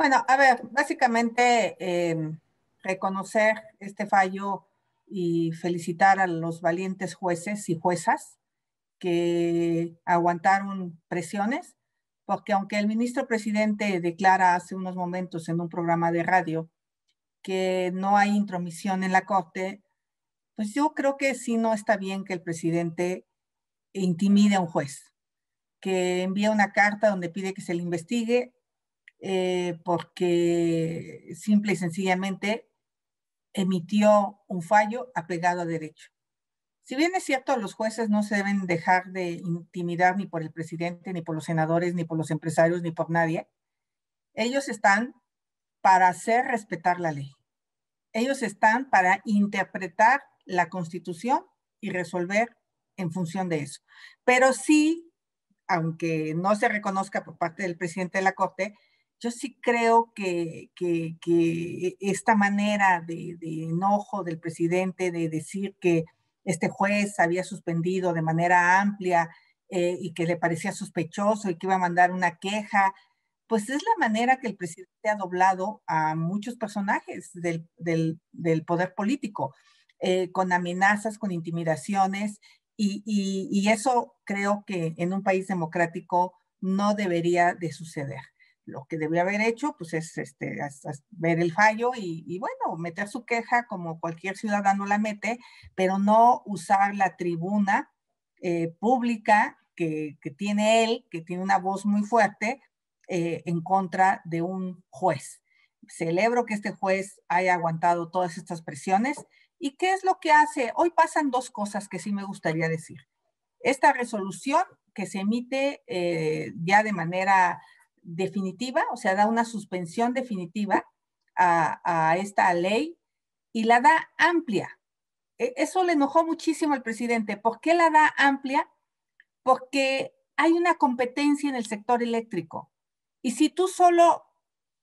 Bueno, a ver, básicamente reconocer este fallo y felicitar a los valientes jueces y juezas que aguantaron presiones, porque aunque el ministro presidente declara hace unos momentos en un programa de radio que no hay intromisión en la Corte, pues yo creo que sí no está bien que el presidente intimide a un juez, que envía una carta donde pide que se le investigue, porque simple y sencillamente emitió un fallo apegado a derecho. Si bien es cierto, los jueces no se deben dejar de intimidar ni por el presidente, ni por los senadores, ni por los empresarios, ni por nadie. Ellos están para hacer respetar la ley. Ellos están para interpretar la Constitución y resolver en función de eso. Pero sí, aunque no se reconozca por parte del presidente de la Corte, yo sí creo que esta manera de enojo del presidente de decir que este juez había suspendido de manera amplia y que le parecía sospechoso y que iba a mandar una queja, pues es la manera que el presidente ha doblado a muchos personajes del poder político, con amenazas, con intimidaciones, y eso creo que en un país democrático no debería de suceder. Lo que debería haber hecho pues es ver el fallo y bueno, meter su queja como cualquier ciudadano la mete, pero no usar la tribuna pública que tiene él, que tiene una voz muy fuerte, en contra de un juez. Celebro que este juez haya aguantado todas estas presiones. ¿Y qué es lo que hace? Hoy pasan dos cosas que sí me gustaría decir. Esta resolución que se emite ya de manera definitiva, o sea, da una suspensión definitiva a esta ley y la da amplia. Eso le enojó muchísimo al presidente. ¿Por qué la da amplia? Porque hay una competencia en el sector eléctrico. Y si tú solo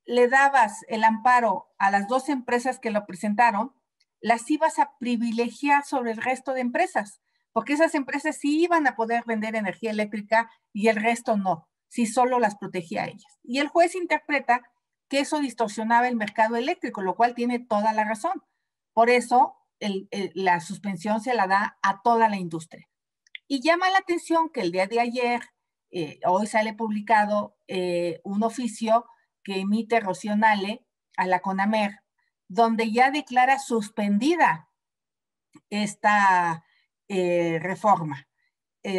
le dabas el amparo a las dos empresas que lo presentaron, las ibas a privilegiar sobre el resto de empresas, porque esas empresas sí iban a poder vender energía eléctrica y el resto no, si solo las protegía a ellas. Y el juez interpreta que eso distorsionaba el mercado eléctrico, lo cual tiene toda la razón. Por eso la suspensión se la da a toda la industria. Y llama la atención que el día de ayer, hoy sale publicado un oficio que emite Rocío Nale a la CONAMER, donde ya declara suspendida esta reforma.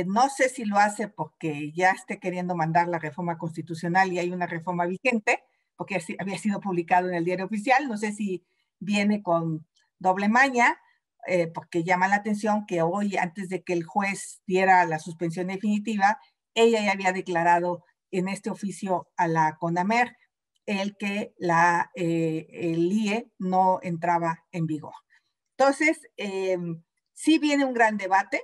No sé si lo hace porque ya esté queriendo mandar la reforma constitucional y hay una reforma vigente, porque había sido publicado en el Diario Oficial. No sé si viene con doble maña, porque llama la atención que hoy, antes de que el juez diera la suspensión definitiva, ella ya había declarado en este oficio a la CONAMER el que el IE no entraba en vigor. Entonces, sí viene un gran debate.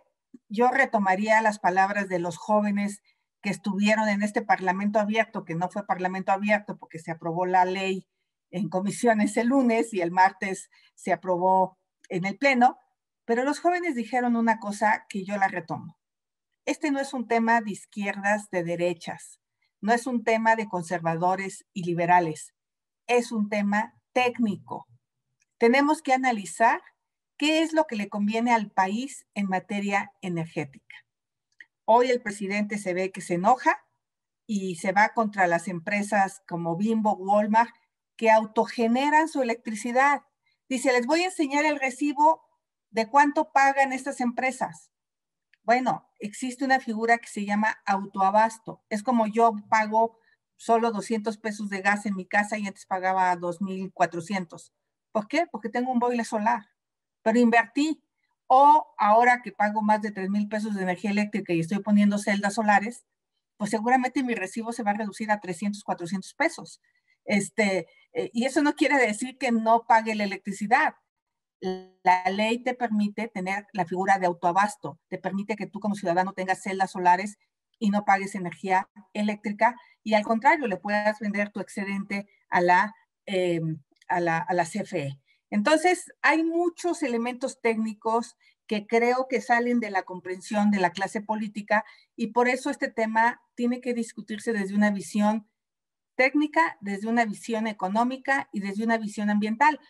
Yo retomaría las palabras de los jóvenes que estuvieron en este Parlamento abierto, que no fue Parlamento abierto porque se aprobó la ley en comisiones el lunes y el martes se aprobó en el Pleno, pero los jóvenes dijeron una cosa que yo la retomo. Este no es un tema de izquierdas, de derechas. No es un tema de conservadores y liberales. Es un tema técnico. Tenemos que analizar qué es lo que le conviene al país en materia energética. Hoy el presidente se ve que se enoja y se va contra las empresas como Bimbo, Walmart, que autogeneran su electricidad. Dice, les voy a enseñar el recibo de cuánto pagan estas empresas. Bueno, existe una figura que se llama autoabasto. Es como yo pago solo 200 pesos de gas en mi casa y antes pagaba 2,400. ¿Por qué? Porque tengo un boiler solar, pero invertí. O ahora que pago más de 3,000 pesos de energía eléctrica y estoy poniendo celdas solares, pues seguramente mi recibo se va a reducir a 300, 400 pesos. Y eso no quiere decir que no pague la electricidad. La ley te permite tener la figura de autoabasto, te permite que tú como ciudadano tengas celdas solares y no pagues energía eléctrica y al contrario le puedas vender tu excedente a la CFE. Entonces hay muchos elementos técnicos que creo que salen de la comprensión de la clase política y por eso este tema tiene que discutirse desde una visión técnica, desde una visión económica y desde una visión ambiental.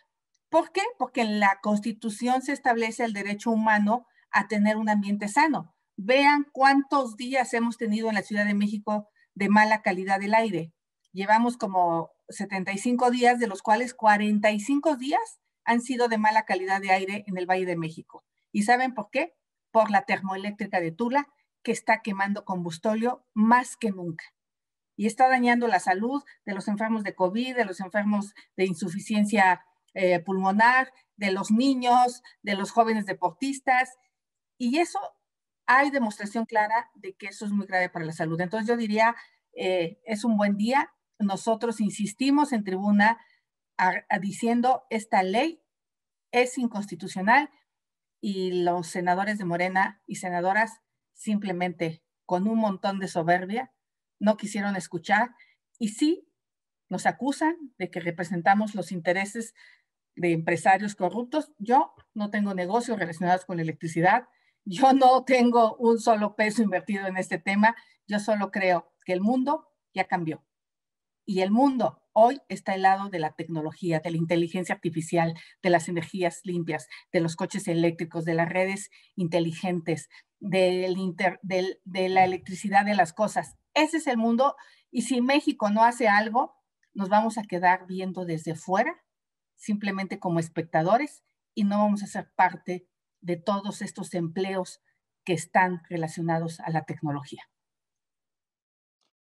¿Por qué? Porque en la Constitución se establece el derecho humano a tener un ambiente sano. Vean cuántos días hemos tenido en la Ciudad de México de mala calidad del aire. Llevamos como 75 días, de los cuales 45 días han sido de mala calidad de aire en el Valle de México. ¿Y saben por qué? Por la termoeléctrica de Tula, que está quemando combustóleo más que nunca. Y está dañando la salud de los enfermos de COVID, de los enfermos de insuficiencia pulmonar, de los niños, de los jóvenes deportistas. Y eso hay demostración clara de que eso es muy grave para la salud. Entonces yo diría, es un buen día. Nosotros insistimos en tribuna diciendo esta ley es inconstitucional y los senadores de Morena y senadoras simplemente con un montón de soberbia no quisieron escuchar y sí nos acusan de que representamos los intereses de empresarios corruptos. Yo no tengo negocios relacionados con la electricidad, yo no tengo un solo peso invertido en este tema, yo solo creo que el mundo ya cambió. Y el mundo hoy está al lado de la tecnología, de la inteligencia artificial, de las energías limpias, de los coches eléctricos, de las redes inteligentes, de la electricidad de las cosas. Ese es el mundo y si México no hace algo, nos vamos a quedar viendo desde fuera, simplemente como espectadores y no vamos a ser parte de todos estos empleos que están relacionados a la tecnología.